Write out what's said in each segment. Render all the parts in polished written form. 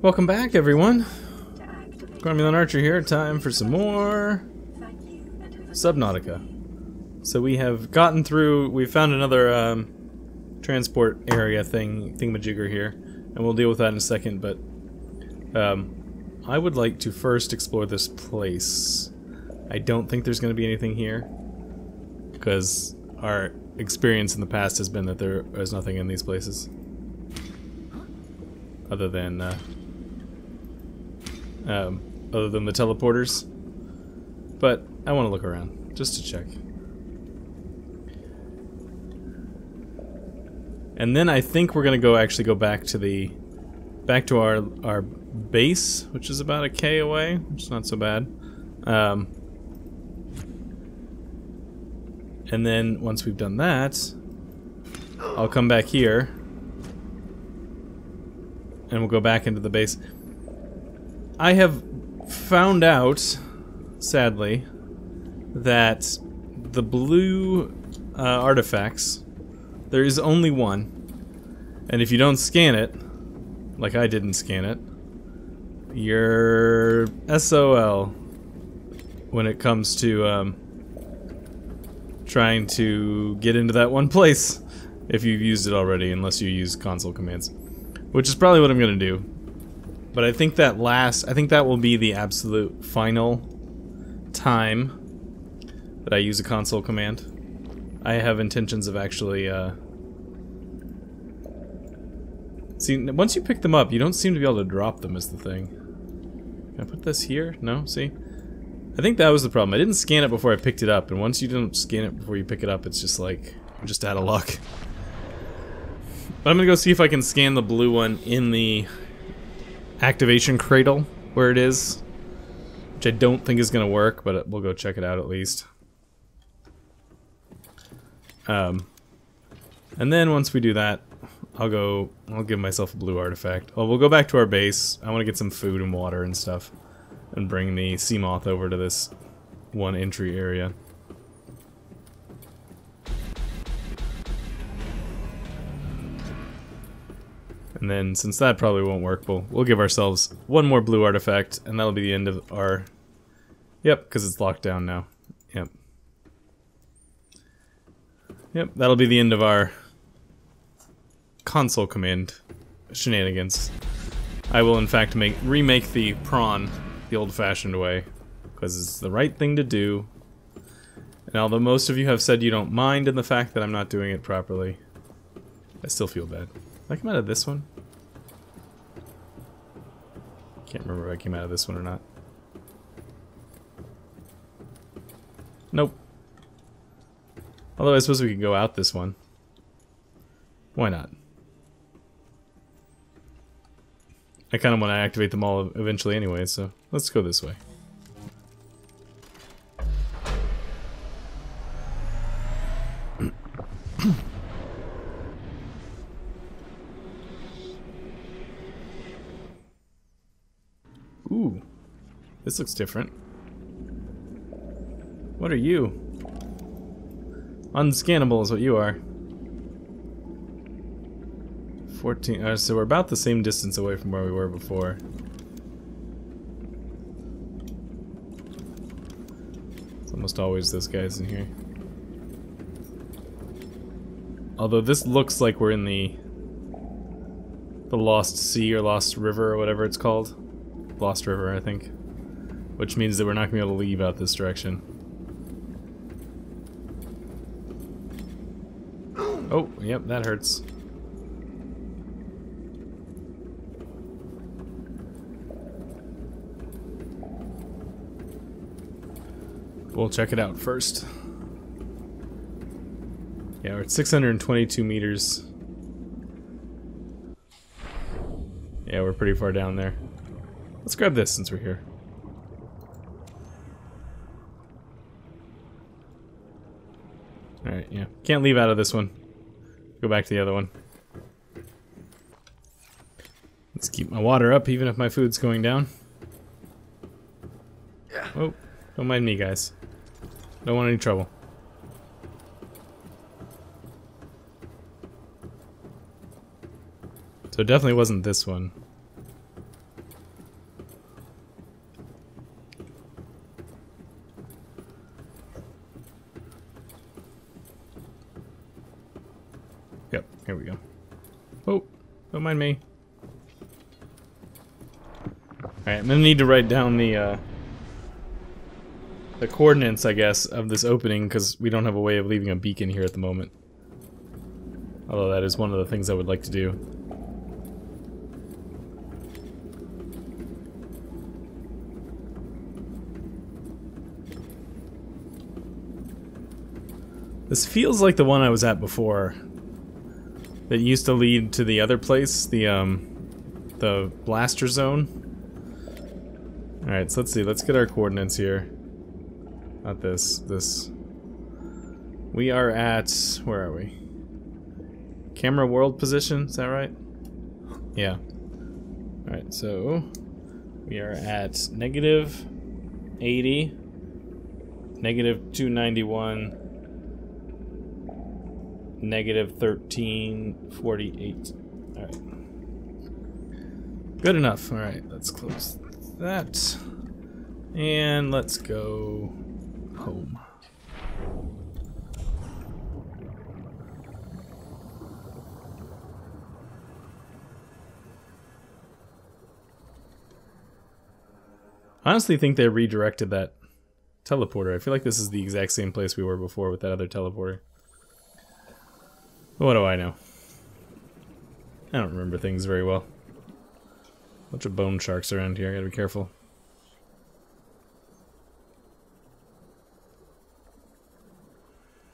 Welcome back, everyone. Cromulent Archer here. Time for some more Subnautica. So we have gotten through. We found another transport area thingamajigger here, and we'll deal with that in a second. But I would like to first explore this place. I don't think there's going to be anything here because our experience in the past has been that there is nothing in these places other than the teleporters, but I want to look around just to check. And then I think we're gonna go back to the our base, which is about a K away, which is not so bad. And then once we've done that, I'll come back here and we'll go back into the base. I have found out, sadly, that the blue artifacts, there is only one, and if you don't scan it, like I didn't scan it, you're SOL when it comes to trying to get into that one place if you've used it already, unless you use console commands, which is probably what I'm gonna do. But I think that that will be the absolute final time that I use a console command. I have intentions of actually see, once you pick them up, you don't seem to be able to drop them is the thing. Can I put this here? No, see? I think that was the problem. I didn't scan it before I picked it up, and once you don't scan it before you pick it up, it's just like, I'm just out of luck. But I'm gonna go see if I can scan the blue one in the activation cradle where it is, which I don't think is gonna work, but we'll go check it out at least. And then once we do that, I'll give myself a blue artifact. Well, we'll go back to our base. I want to get some food and water and stuff and bring the Seamoth over to this one entry area. And then, since that probably won't work, we'll give ourselves one more blue artifact, and that'll be the end of our... Yep, because it's locked down now. Yep. Yep, that'll be the end of our console command shenanigans. I will, in fact, remake the prawn the old-fashioned way, because it's the right thing to do. And although most of you have said you don't mind in the fact that I'm not doing it properly, I still feel bad. Did I come out of this one? Can't remember if I came out of this one or not. Nope. Although I suppose we could go out this one. Why not? I kind of want to activate them all eventually anyway, so let's go this way. Ooh, this looks different. What are you? Unscannable is what you are. 14, so we're about the same distance away from where we were before. It's almost always those guys in here. Although this looks like we're in the Lost Sea or Lost River or whatever it's called. Lost River, I think. Which means that we're not going to be able to leave out this direction. Oh, yep, that hurts. We'll check it out first. Yeah, we're at 622 meters. Yeah, we're pretty far down there. Let's grab this since we're here. Alright, yeah. Can't leave out of this one. Go back to the other one. Let's keep my water up even if my food's going down. Oh, don't mind me, guys. Don't want any trouble. So it definitely wasn't this one. Here we go. Oh, don't mind me. Alright, I'm gonna need to write down the coordinates, I guess, of this opening, because we don't have a way of leaving a beacon here at the moment. Although that is one of the things I would like to do. This feels like the one I was at before. That used to lead to the other place, the blaster zone. Alright, so let's see, let's get our coordinates here. Not this, this. We are at, where are we? Camera world position, is that right? Yeah. Alright, so we are at negative 80, negative 291, negative 1348. Alright. Good enough. Alright, let's close that. And let's go home. I honestly think they redirected that teleporter. I feel like this is the exact same place we were before with that other teleporter. What do I know? I don't remember things very well. Bunch of bone sharks around here, I gotta be careful.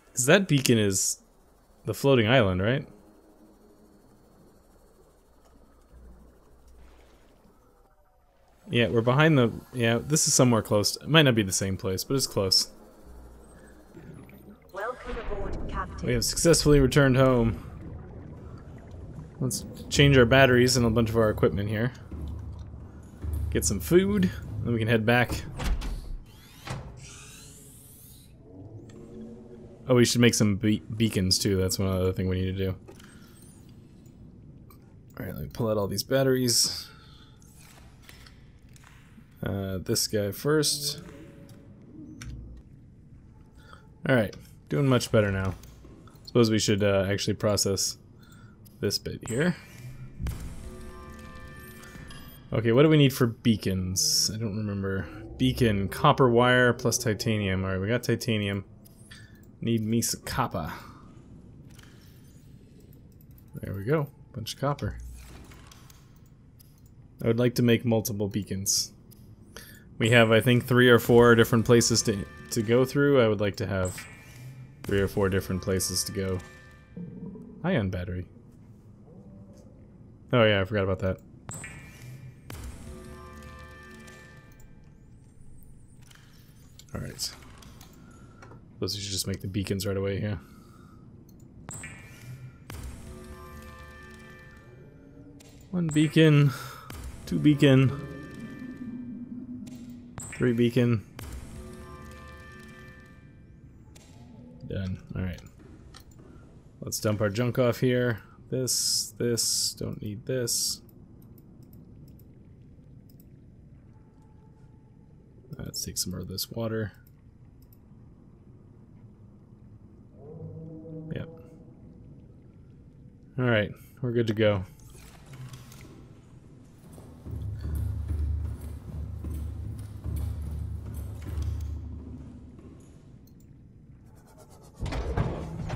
Because that beacon is the floating island, right? Yeah, we're behind the... yeah, this is somewhere close. It might not be the same place, but it's close. Welcome aboard, Captain. We have successfully returned home. Let's change our batteries and a bunch of our equipment here. Get some food, then we can head back. Oh, we should make some beacons too. That's one other thing we need to do. Alright, let me pull out all these batteries. This guy first. Alright, doing much better now. Suppose we should actually process this bit here. Okay, what do we need for beacons? I don't remember. Beacon, copper wire plus titanium. Alright, we got titanium. Need me some copper. There we go. Bunch of copper. I would like to make multiple beacons. We have, I think, 3 or 4 different places to go through. I would like to have 3 or 4 different places to go. Ion battery. Oh yeah, I forgot about that. Alright. Those you should just make the beacons right away here. One beacon, 2 beacon, 3 beacon. Done. Alright. Let's dump our junk off here. This, don't need this. Let's take some more of this water. Yep. Alright, we're good to go.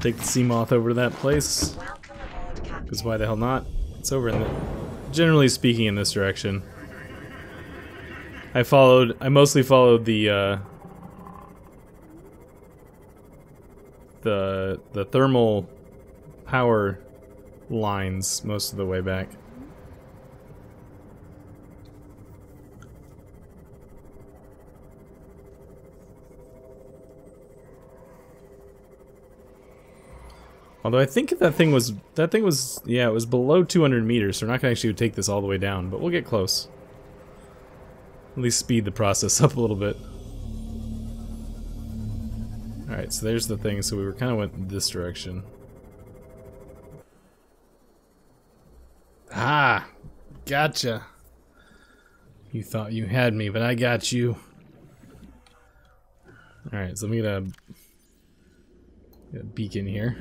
Take the Seamoth over to that place. Because why the hell not? It's over in the... generally speaking, in this direction. I mostly followed the thermal power lines most of the way back. Although I think that thing was, yeah, it was below 200 meters, so we're not gonna actually take this all the way down, but we'll get close. At least speed the process up a little bit. Alright, so there's the thing, so we were kind of went this direction. Ah! Gotcha! You thought you had me, but I got you. Alright, so let me get a beacon here.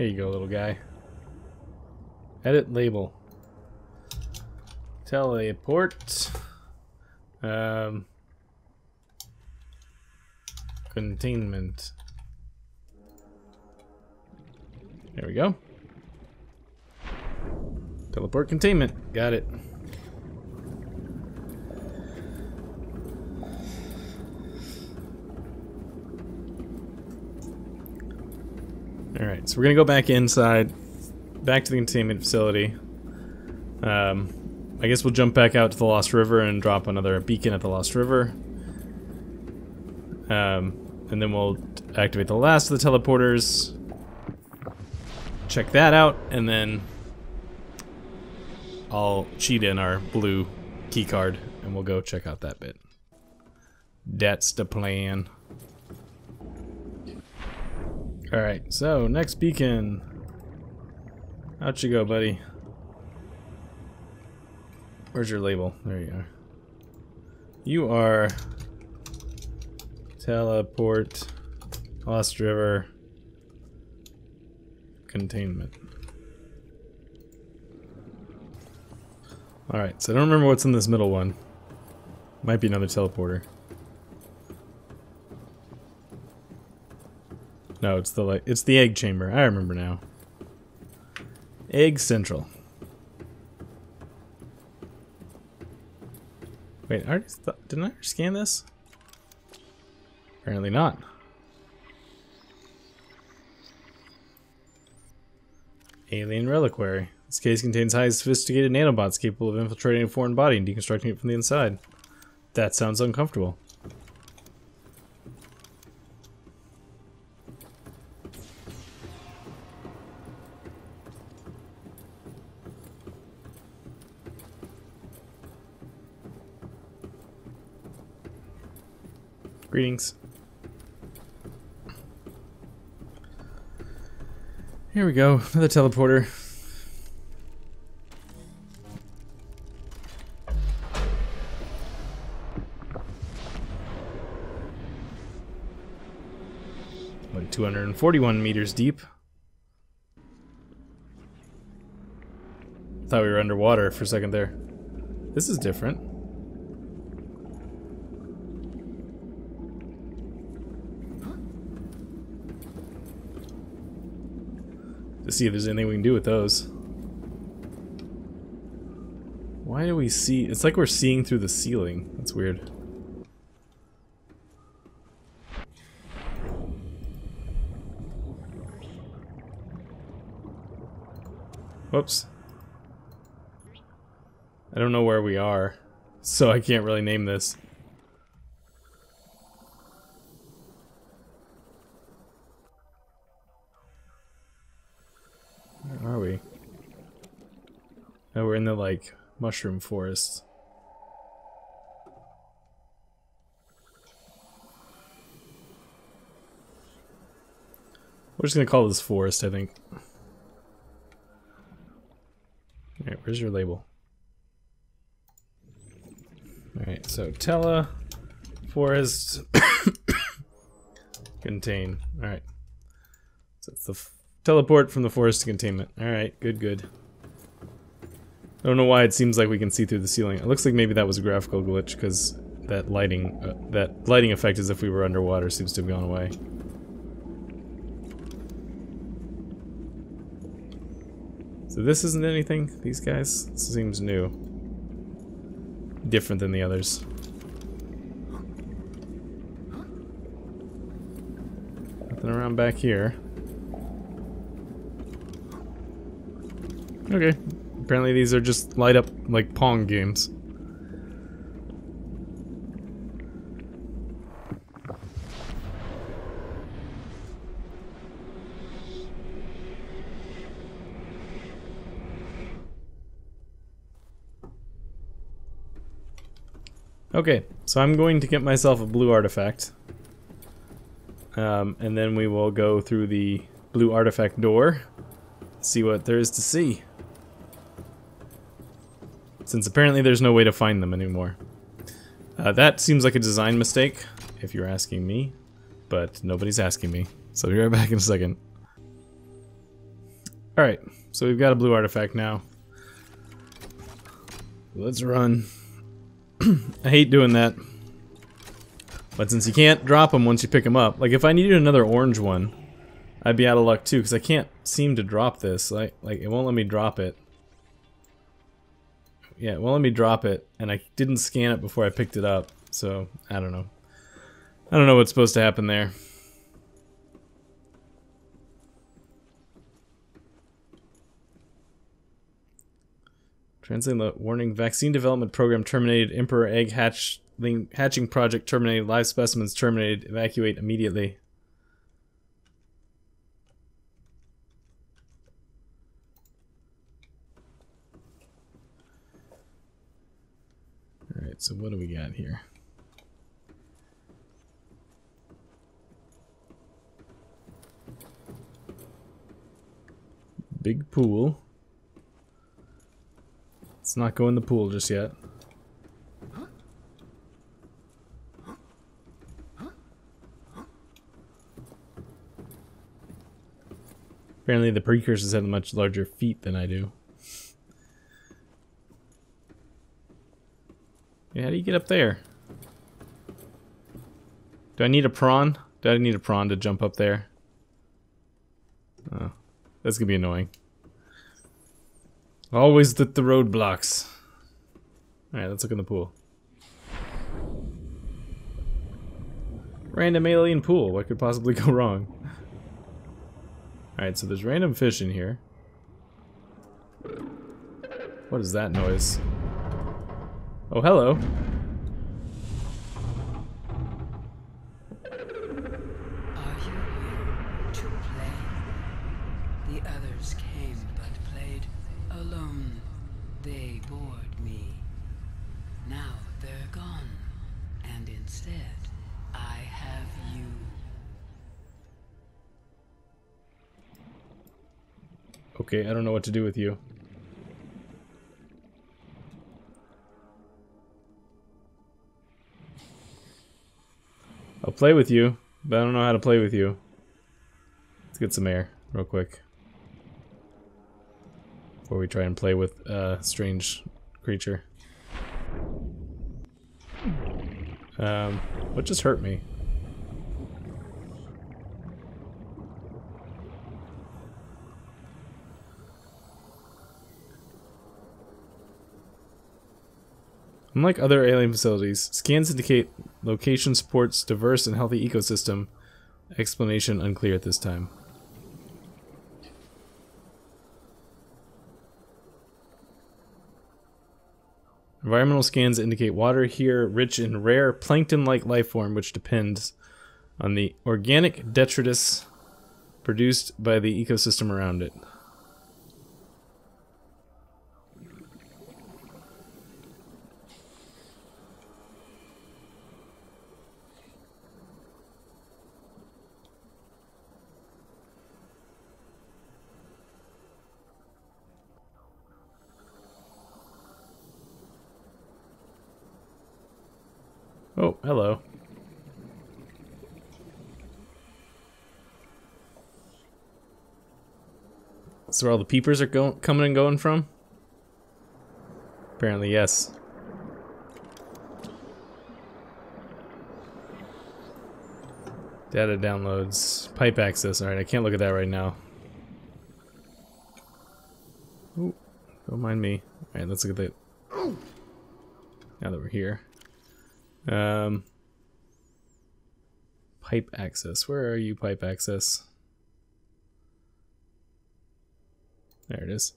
There you go, little guy. Edit label. Teleport. Containment. There we go. Teleport containment. Got it. Alright, so we're gonna go back inside. Back to the containment facility. I guess we'll jump back out to the Lost River and drop another beacon at the Lost River. And then we'll activate the last of the teleporters. Check that out, and then I'll cheat in our blue key card and we'll go check out that bit. That's the plan. Alright, so next beacon. Out you go, buddy. Where's your label? There you are. You are teleport Lost River containment. Alright, so I don't remember what's in this middle one. Might be another teleporter. No, it's the egg chamber. I remember now. Egg Central. Wait, I already didn't I scan this? Apparently not. Alien reliquary. This case contains highly sophisticated nanobots capable of infiltrating a foreign body and deconstructing it from the inside. That sounds uncomfortable. Greetings. Here we go, another teleporter. Like 241 meters deep. Thought we were underwater for a second there. This is different. See if there's anything we can do with those. Why do we see? It's like we're seeing through the ceiling. That's weird. Whoops. I don't know where we are, so I can't really name this. Where are we? Oh, we're in the, like, mushroom forest. We're just gonna call this forest, I think. Alright, where's your label? Alright, so Tela, forest, contain. Alright. So it's the teleport from the forest to containment. Alright, good, good. I don't know why it seems like we can see through the ceiling. It looks like maybe that was a graphical glitch, because that lighting effect as if we were underwater seems to have gone away. So this isn't anything, these guys? This seems new. Different than the others. Nothing around back here. Okay, apparently these are just light up like Pong games. Okay, so I'm going to get myself a blue artifact. And then we will go through the blue artifact door, see what there is to see. Since apparently there's no way to find them anymore. That seems like a design mistake, if you're asking me. But nobody's asking me. So I'll be right back in a second. Alright, so we've got a blue artifact now. Let's run. I hate doing that. But since you can't drop them once you pick them up, like if I needed another orange one, I'd be out of luck too, because I can't seem to drop this. Like it won't let me drop it. Yeah, it won't let me drop it, and I didn't scan it before I picked it up, so I don't know. I don't know what's supposed to happen there. Translate the warning. Vaccine development program terminated. Emperor egg hatching project terminated. Live specimens terminated. Evacuate immediately. Alright, so what do we got here? Big pool. Let's not go in the pool just yet. Apparently the precursors have much larger feet than I do. Yeah, how do you get up there? Do I need a prawn? Do I need a prawn to jump up there? Oh, that's gonna be annoying. Always the roadblocks. Alright, let's look in the pool. Random alien pool. What could possibly go wrong? Alright, so there's random fish in here. What is that noise? Oh, hello. Okay, I don't know what to do with you. I'll play with you, but I don't know how to play with you. Let's get some air real quick. Before we try and play with a strange creature. What just hurt me? Unlike other alien facilities, scans indicate location supports diverse and healthy ecosystem. Explanation unclear at this time. Environmental scans indicate water here rich in rare plankton-like life form, which depends on the organic detritus produced by the ecosystem around it. Oh, hello. That's where all the peepers are coming and going from? Apparently, yes. Data downloads. Pipe access. Alright, I can't look at that right now. Ooh, don't mind me. Alright, let's look at that. Now that we're here. Pipe access. Where are you, pipe access? There it is.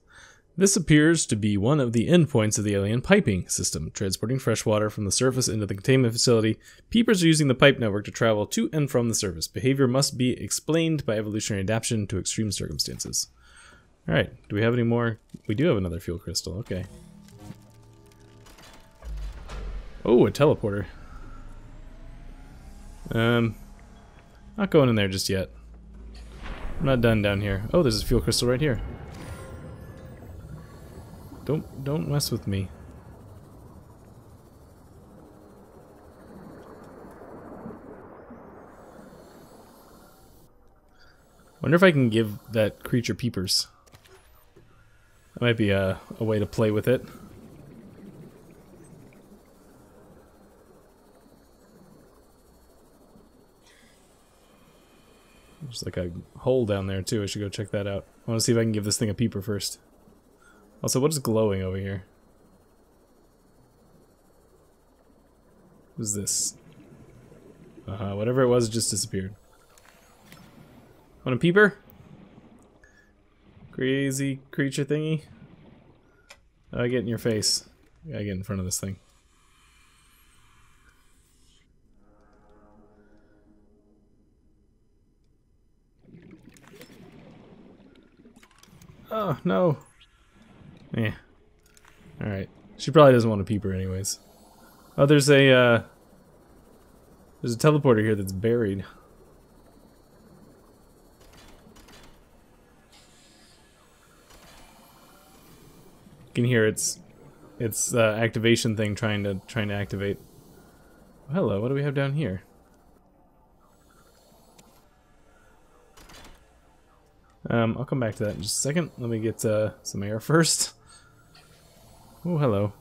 This appears to be one of the endpoints of the alien piping system, transporting fresh water from the surface into the containment facility. Peepers are using the pipe network to travel to and from the surface. Behavior must be explained by evolutionary adaptation to extreme circumstances. Alright, do we have any more? We do have another fuel crystal, okay. Oh, a teleporter. Not going in there just yet. I'm not done down here. Oh, there's a fuel crystal right here. Don't mess with me. Wonder if I can give that creature peepers. Might be a way to play with it. There's like a hole down there too, I should go check that out. I want to see if I can give this thing a peeper first. Also, what is glowing over here? What is this? Whatever it was, it just disappeared. Want a peeper? Crazy creature thingy? I get in your face. I gotta get in front of this thing. Oh, no. Eh. Alright. She probably doesn't want a peeper anyways. Oh, there's a teleporter here that's buried. You can hear its activation thing trying to activate. Oh, hello, what do we have down here? I'll come back to that in just a second. Let me get some air first. Oh, hello.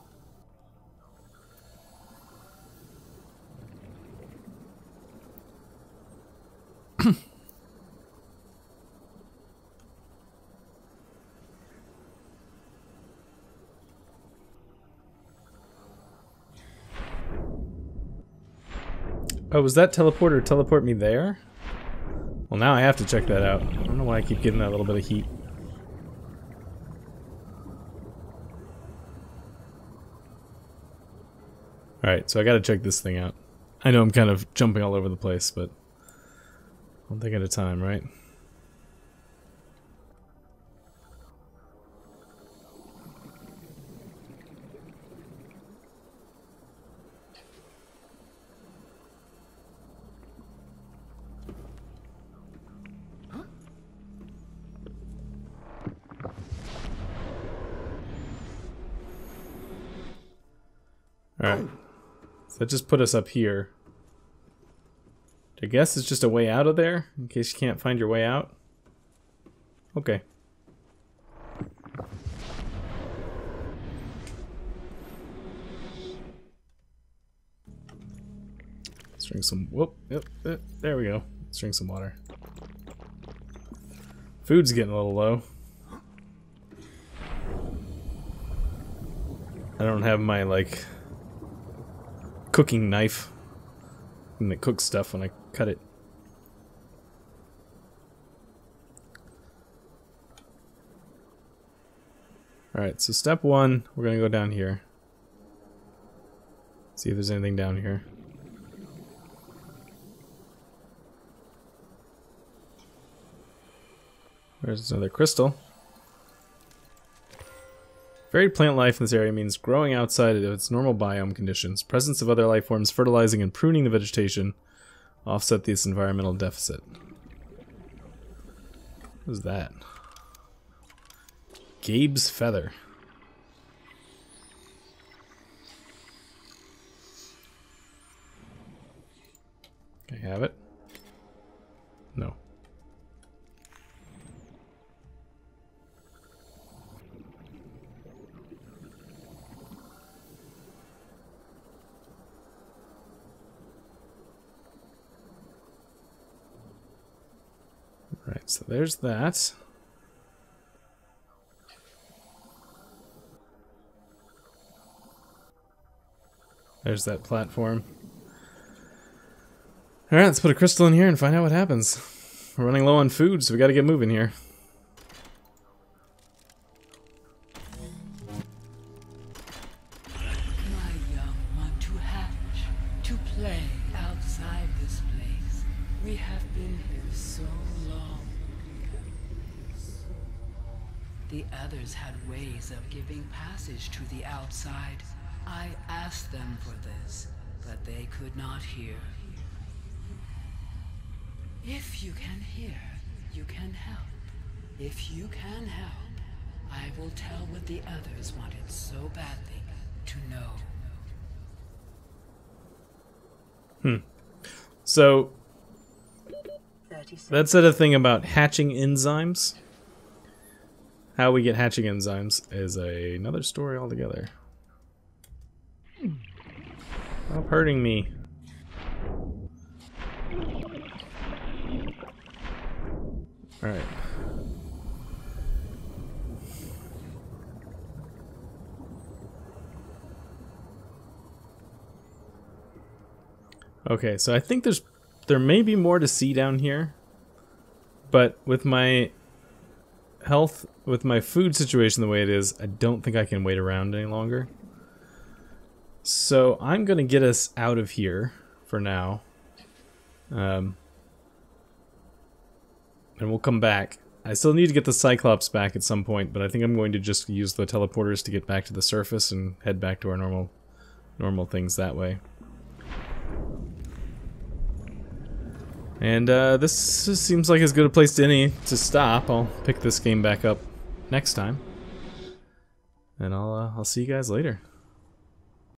Oh, was that teleporter teleport me there? Well, now I have to check that out. I don't know why I keep getting that little bit of heat. Alright, so I gotta check this thing out. I know I'm kind of jumping all over the place, but one thing at a time, right? Alright, so that just put us up here. I guess it's just a way out of there, in case you can't find your way out. Okay. Let's drink some, whoop, yep, there we go. Let's drink some water. Food's getting a little low. I don't have my, like, cooking knife, and it cooks stuff when I cut it. Alright, so step one, we're gonna go down here. See if there's anything down here. There's another crystal. Varied plant life in this area means growing outside of its normal biome conditions. Presence of other life forms, fertilizing and pruning the vegetation offset this environmental deficit. What is that? Gabe's feather. Can I have it? No. Right, so there's that. There's that platform. Alright, let's put a crystal in here and find out what happens. We're running low on food, so we gotta get moving here. My young want to hatch, to play outside this place. We have been here so long. The others had ways of giving passage to the outside. I asked them for this, but they could not hear. If you can hear, you can help. If you can help, I will tell what the others wanted so badly to know. Hmm. So, that said a thing about hatching enzymes. How we get hatching enzymes is another story altogether. Stop hurting me. Alright. Okay, so I think there may be more to see down here, but with my health, with my food situation the way it is, I don't think I can wait around any longer. So I'm gonna get us out of here for now, and we'll come back. I still need to get the Cyclops back at some point, but I think I'm going to just use the teleporters to get back to the surface and head back to our normal things that way. And this just seems like as good a place to any to stop. I'll pick this game back up next time, and I'll see you guys later.